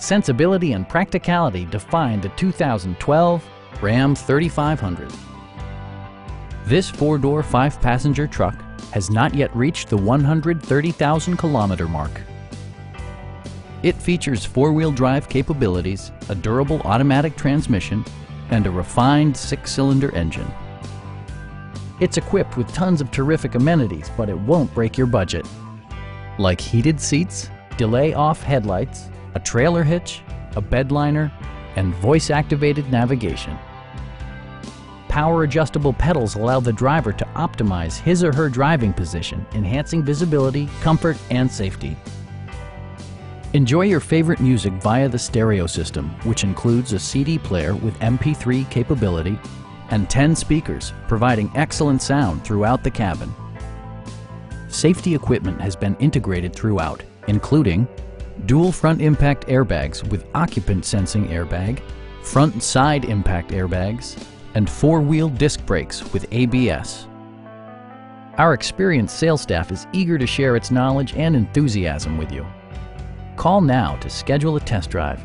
Sensibility and practicality define the 2012 Ram 3500. This four-door, five-passenger truck has not yet reached the 130,000 kilometer mark. It features four-wheel drive capabilities, a durable automatic transmission, and a refined six-cylinder engine. It's equipped with tons of terrific amenities, but it won't break your budget, like heated seats, delay-off headlights, a trailer hitch, a bed liner, and voice-activated navigation. Power-adjustable pedals allow the driver to optimize his or her driving position, enhancing visibility, comfort, and safety. Enjoy your favorite music via the stereo system, which includes a CD player with MP3 capability and 10 speakers, providing excellent sound throughout the cabin. Safety equipment has been integrated throughout, including dual front impact airbags with occupant sensing airbag, front and side impact airbags, and four-wheel disc brakes with ABS. Our experienced sales staff is eager to share its knowledge and enthusiasm with you. Call now to schedule a test drive.